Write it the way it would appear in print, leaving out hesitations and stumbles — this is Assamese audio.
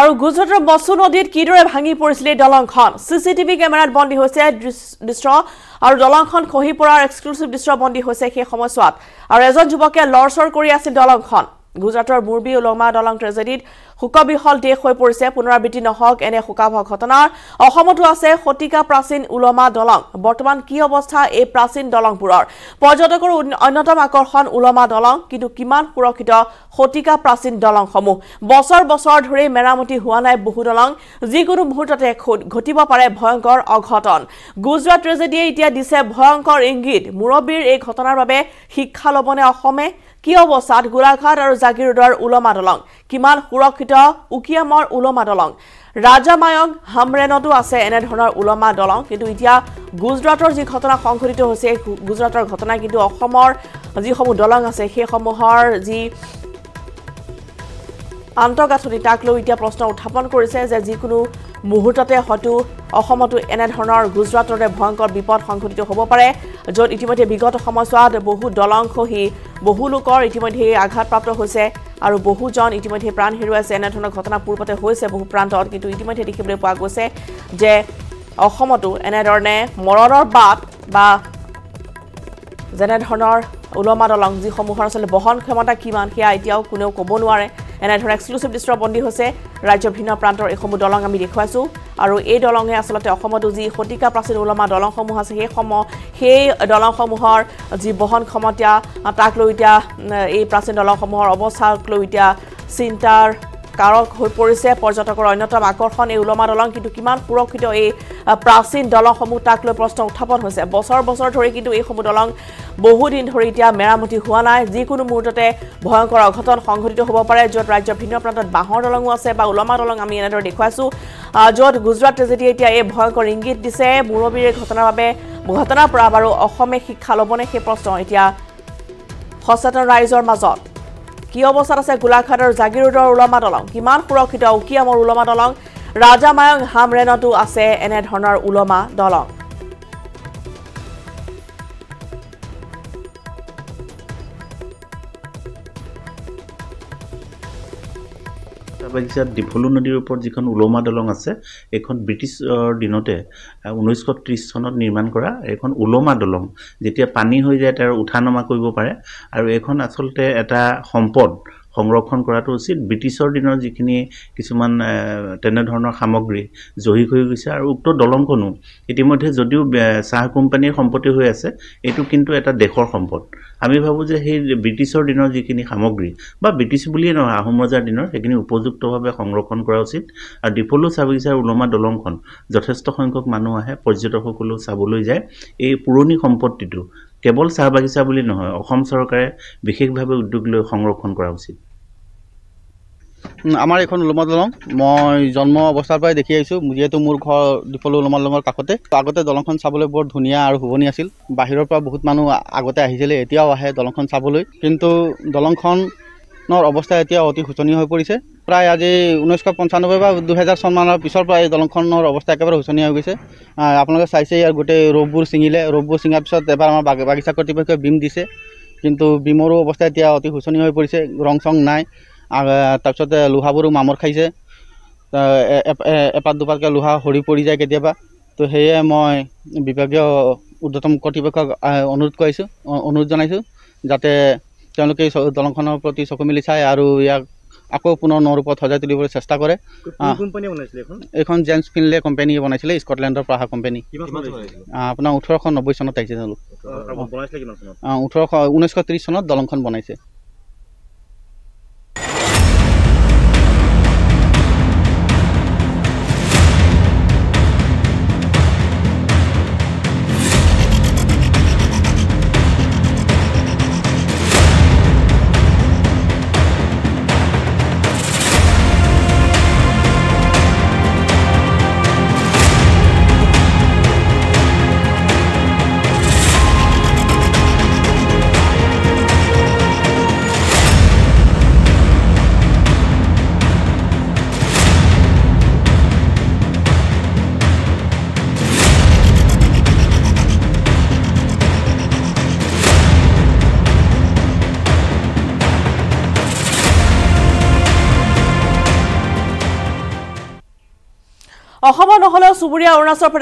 আৰু গুজৰাটৰ বসু নদীত কিদৰে ভাঙি পৰিছিল দলংখন সিসিটিভি ক্যামেৰাত বন্দী হৈছে দৃশ্য আৰু দলংখন খহি পৰাৰ এক্সক্লুসিভ দৃশ্য বন্দী হৈছে সেই সময়ছোৱাত আৰু এজন যুৱকে লৰচৰ কৰি আছিল দলংখন গুজৰাটৰ মুৰবি ওলমা দলং ট্ৰেজেডিত হুকবিহল দেখ হৈ পৰিছে পুনৰাবৃত্তি নহওক এনে হুকাভক ঘটনাৰ অসমতো আছে শতিকা প্ৰাচীন ওলমা দলং বৰ্তমান কি অৱস্থা এই প্ৰাচীন দলংপুৰৰ পৰ্যটকৰ অন্যতম আকৰ্ষণ ওলমা দলং কিন্তু কিমান সুৰক্ষিত শতিকা প্ৰাচীন দলংসমূহ বছৰ বছৰ ধৰি মেৰামতি হোৱা নাই বহু দলং যিকোনো মুহূৰ্ততে ঘটিব পাৰে ভয়ংকৰ অঘটন গুজৰাট ট্ৰেজেডিয়ে এতিয়া দিছে ভয়ংকৰ ইংগিত মুৰবিৰ এই ঘটনাৰ বাবে শিক্ষা লবনে অসমে কি অৱস্থাত গোলাঘাট আৰু জাগিৰোডৰ ওলমা দলং কিমান সুৰক্ষিত উকিয়ামৰ ওলমা দলং ৰাজামায়ং হামৰেনটো আছে এনে ধৰণৰ ওলমা দলং কিন্তু এতিয়া গুজৰাটৰ যি ঘটনা সংঘটিত হৈছে গুজৰাটৰ ঘটনা কিন্তু অসমৰ যি সমূহ দলং আছে সেই সমূহৰ যি আন্তঃগাঁথনি তাক লৈ এতিয়া প্ৰশ্ন উত্থাপন কৰিছে যে যিকোনো মুহূৰ্ততে হয়তো অসমতো এনে ধৰণৰ গুজৰাটৰে ভয়ংকৰ বিপদ সংঘটিত হ'ব পাৰে য'ত ইতিমধ্যে বিগত সময়ছোৱাত বহু দলং খহি বহু লোকৰ ইতিমধ্যে আঘাতপ্ৰাপ্ত হৈছে আৰু বহুজন ইতিমধ্যে প্ৰাণ হেৰুৱাইছে এনে ধৰণৰ ঘটনা পূৰ্বতে হৈছে বহু প্ৰান্তত কিন্তু ইতিমধ্যে দেখিবলৈ পোৱা গৈছে যে অসমতো এনেধৰণে মৰণৰ বাট বা যেনে ধৰণৰ ওলমা দলং যি সমূহৰ আচলতে বহন ক্ষমতা কিমান সেয়া এতিয়াও কোনেও ক'ব নোৱাৰে এনে ধৰণৰ এক্সক্লুসিভ দৃশ্য বন্দী হৈছে ৰাজ্য ভিন্ন প্ৰান্তৰ এইসমূহ দলং আমি দেখুৱাইছো আৰু এই দলঙে আচলতে অসমতো যি শতিকা প্ৰাচীন ওলমা দলংসমূহ আছে সেই দলংসমূহৰ যি বহন ক্ষমতা তাক লৈ এতিয়া এই প্ৰাচীন দলংসমূহৰ অৱস্থাক লৈ এতিয়া চিন্তাৰ কাৰক হৈ পৰিছে পৰ্যটকৰ অন্যতম আকৰ্ষণ এই ওলমা দলং কিন্তু কিমান সুৰক্ষিত এই প্ৰাচীন দলংসমূহ তাক লৈ প্ৰশ্ন উত্থাপন হৈছে বছৰ বছৰ ধৰি কিন্তু এইসমূহ দলং বহুদিন ধৰি এতিয়া মেৰামতি হোৱা নাই যিকোনো মুহূৰ্ততে ভয়ংকৰ অঘটন সংঘটিত হ'ব পাৰে য'ত ৰাজ্যৰ ভিন্ন প্ৰান্তত বাঁহৰ দলঙো আছে বা ওলমা দলং আমি এনেদৰে দেখুৱাইছো য'ত গুজৰাট ট্ৰেজেডিয়ে এতিয়া এই ভয়ংকৰ ইংগিত দিছে মুৰবীৰ ঘটনাৰ বাবে ঘটনাৰ পৰা বাৰু অসমে শিক্ষা ল'বনে সেই প্ৰশ্ন এতিয়া সচেতন ৰাইজৰ মাজত কি অৱস্থাত আছে গোলাঘাটৰ জাগিৰোডৰ ওলমা দলং কিমান সুৰক্ষিত উকিয়ামৰ ওলমা দলং ৰাজামায়ং হামৰেনটো আছে এনে ধৰণৰ ওলমা দলং ডিফলু নদীৰ ওপৰত যিখন ওলমা দলং আছে এখন ব্ৰিটিছৰ দিনতে 1930 চনত নিৰ্মাণ কৰা এখন ওলমা দলং যেতিয়া পানী হৈ যায় তাৰ উঠা নমা কৰিব পাৰে আৰু এখন আচলতে এটা সম্পদ সংৰক্ষণ কৰাটো উচিত ব্ৰিটিছৰ দিনৰ যিখিনি কিছুমান তেনে ধৰণৰ সামগ্ৰী জহি হৈ গৈছে আৰু উক্ত দলংখনো ইতিমধ্যে যদিও চাহ কোম্পানীৰ সম্পত্তি হৈ আছে এটো কিন্তু এটা দেশৰ সম্পদ আমি ভাবো যে সেই ব্ৰিটিছৰ দিনৰ যিখিনি সামগ্ৰী বা ব্ৰিটিছ বুলিয়ে নহয় আহোম ৰজাৰ দিনৰ সেইখিনি উপযুক্তভাৱে সংৰক্ষণ কৰা উচিত আৰু ডিফলু চাবিছাৰ ওলমা দলংখন যথেষ্ট সংখ্যক মানুহ আহে পৰ্যটকসকলও চাবলৈ যায় এই পুৰণি সম্পত্তিটো কেৱল চাহ বাগিচা বুলি নহয় অসম চৰকাৰে বিশেষভাৱে উদ্যোগ লৈ সংৰক্ষণ কৰা উচিত আমাৰ এখন ওলমা দলং মই জন্ম অৱস্থাৰ পৰাই দেখি আহিছো যেহেতু মোৰ ঘৰ ডিফলু ওলমা দলঙৰ কাষতে আগতে দলংখন চাবলৈ বৰ ধুনীয়া আৰু শুৱনি আছিল বাহিৰৰ পৰা বহুত মানুহ আগতে আহিছিলে এতিয়াও আহে দলংখন চাবলৈ কিন্তু দলংখনৰ অৱস্থা এতিয়া অতি শোচনীয় হৈ পৰিছে প্ৰায় আজি 1995 বা 2000 চনমানৰ পিছৰ পৰা এই দলংখনৰ অৱস্থা একেবাৰে শোচনীয় হৈ গৈছে আপোনালোকে চাইছে ইয়াৰ গোটে ৰববোৰ ছিঙিলে ৰববোৰ ছিঙাৰ পিছত এবাৰ আমাৰ বাগিচা কৰ্তৃপক্ষই বিম দিছে কিন্তু বিমৰো অৱস্থা এতিয়া অতি শোচনীয় হৈ পৰিছে ৰং চং নাই তাৰপিছতে লোহাবোৰো মামৰ খাইছে এপাত দুপাতকৈ লোহা সৰি পৰি যায় কেতিয়াবা তো সেয়ে মই বিভাগীয় উদ্যতম কৰ্তৃপক্ষক অনুৰোধ জনাইছোঁ যাতে তেওঁলোকে দলংখনৰ প্ৰতি চকু মেলি চাই আৰু ইয়াক আকৌ পুনৰ নৰূপত সজাই তুলিবলৈ চেষ্টা কৰে এখন জেমছ ফিনলে কোম্পানীয়ে বনাইছিলে স্কটলেণ্ডৰ পৰা অহা কোম্পানী আপোনাৰ 1890 চনত আহিছে তেওঁলোক 1930 চনত দলংখন বনাইছে অসম নহ'লেও চুবুৰীয়া অৰুণাচল